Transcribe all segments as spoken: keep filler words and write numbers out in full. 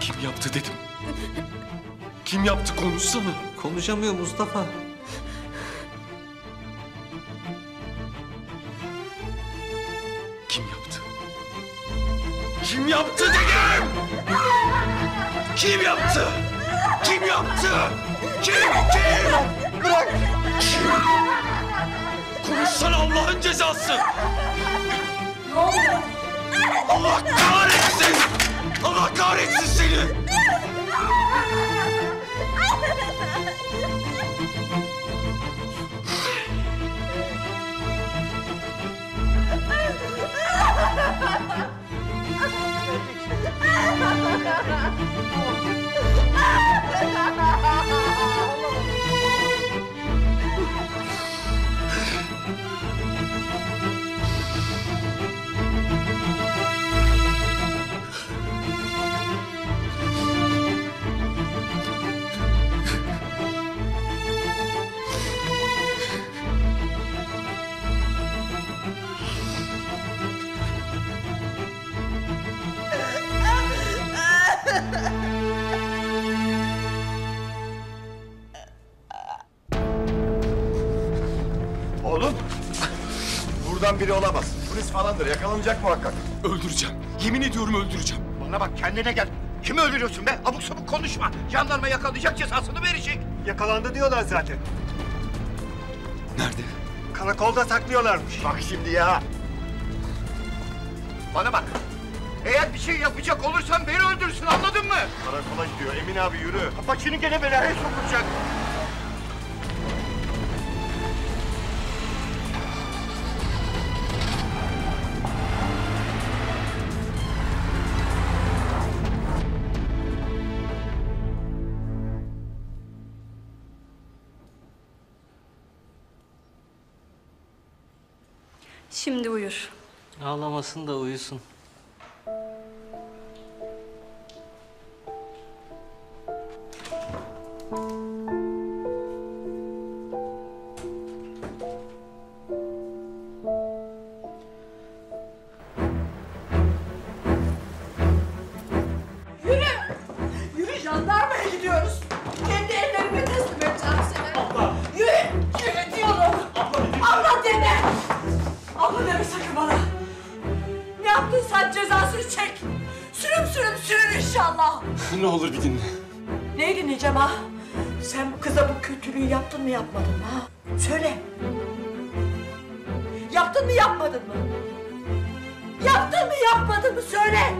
Kim yaptı dedim. Kim yaptı konuşsana. Konuşamıyor Mustafa. Kim yaptı? Kim yaptı dedim? Kim yaptı? Kim yaptı? Kim? Kim? Bırak, bırak. Kim? Konuşsana Allah'ın cezası. Ne oldu? Allah kahretsin. Allah kahretsin seni. Oğlum! Buradan biri olamaz. Polis falandır. Yakalanacak muhakkak. Öldüreceğim. Yemin ediyorum öldüreceğim. Bana bak, kendine gel. Kimi öldürüyorsun be? Abuk sabuk konuşma. Jandarma yakalayacak, cezasını verecek. Yakalandı diyorlar zaten. Nerede? Karakolda saklıyorlarmış. Bak şimdi ya! Bana bak! Eğer bir şey yapacak olursan beni öldürsün, anladın mı? Karakola gidiyor, Emin abi yürü. Apaçını gene belaya sokulacak. Şimdi uyur. Ağlamasın da uyusun. Ne olur bir dinle. Neydi Nicem ha? Sen bu kıza bu kötülüğü yaptın mı yapmadın mı ha? Söyle. Yaptın mı yapmadın mı? Yaptın mı yapmadın mı söyle.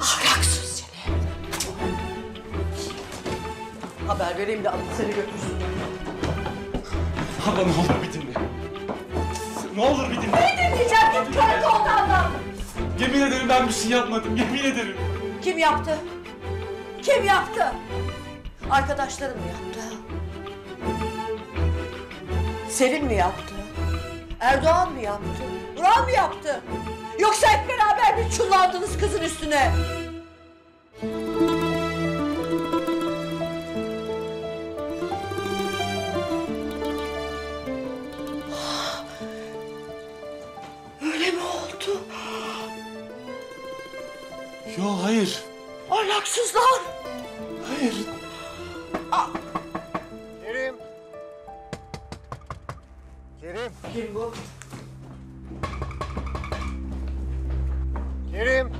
Ahlaksız seni. Haber vereyim de alıp seni götürsün. Abla ne olur bir dinle. Ne olur bir dinle. Ne dinleyeceğim? Git kör oldu adam. Yemin ederim ben bir şey yapmadım, yemin ederim. Kim yaptı? Kim yaptı? Arkadaşların mı yaptı? Selim mi yaptı? Erdoğan mı yaptı? Vural mı yaptı? Yoksa hep beraber mi çullandınız kızın üstüne? Yo, hayır. Ahlaksızlar. Hayır. Aa. Kerim. Kerim. Kim bu? Kerim.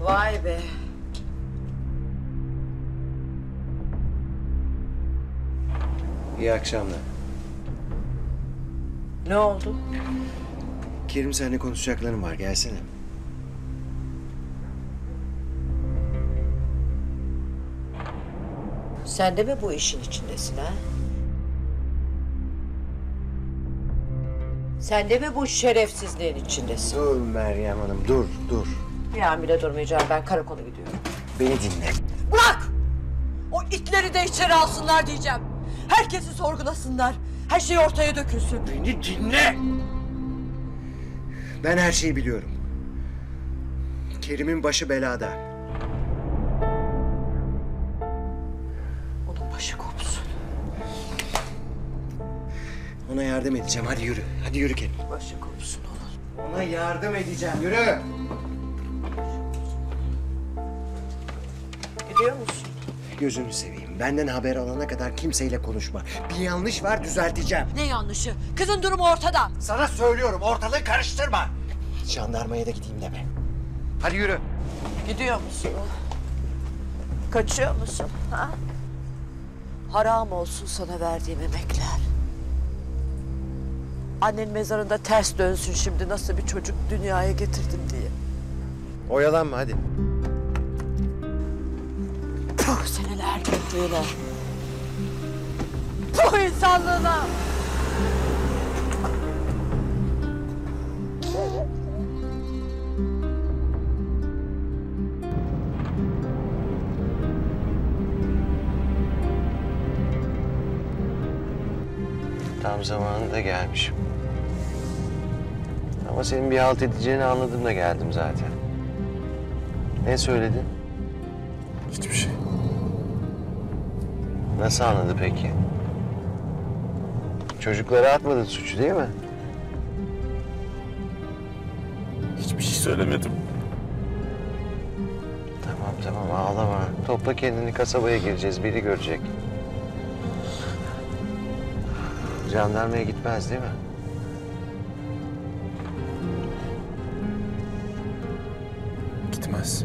Vay be. İyi akşamlar. Ne oldu? Kerim, seninle konuşacaklarım var. Gelsene. Sen de mi bu işin içindesin ha? Sen de mi bu şerefsizliğin içindesin? Dur Meryem Hanım, dur, dur. Bir an bile durmayacağım. Ben karakola gidiyorum. Beni dinle. Bırak! O itleri de içeri alsınlar diyeceğim. Herkesi sorgulasınlar. Her şey ortaya dökülsün. Beni dinle! Ben her şeyi biliyorum. Kerim'in başı belada. aşık olsun. Ona yardım edeceğim. Hadi yürü. Hadi yürü Kerim. Aşık olsun ona. Ona yardım edeceğim. Yürü. Gidiyor musun? Gözünü seveyim. Benden haber alana kadar kimseyle konuşma. Bir yanlış var, düzelteceğim. Ne yanlışı? Kızın durumu ortada. Sana söylüyorum, ortalığı karıştırma. Jandarmaya da gideyim deme. Hadi yürü. Gidiyor musun? Kaçıyor musun? Ha? Haram olsun sana verdiğim emekler. Annen mezarında ters dönsün şimdi nasıl bir çocuk dünyaya getirdim diye. Oyalanma hadi. Puh seneler kötülüğüne. Puh insanlığına. Tam zamanında gelmişim. Ama senin bir halt edeceğini anladım da geldim zaten. Ne söyledin? Hiçbir şey. Nasıl anladı peki? Çocuklara atmadın suçu değil mi? Hiçbir şey söylemedim. Tamam tamam ağlama. Topla kendini, kasabaya gireceğiz, biri görecek. Jandarmaya gitmez değil mi? Gitmez.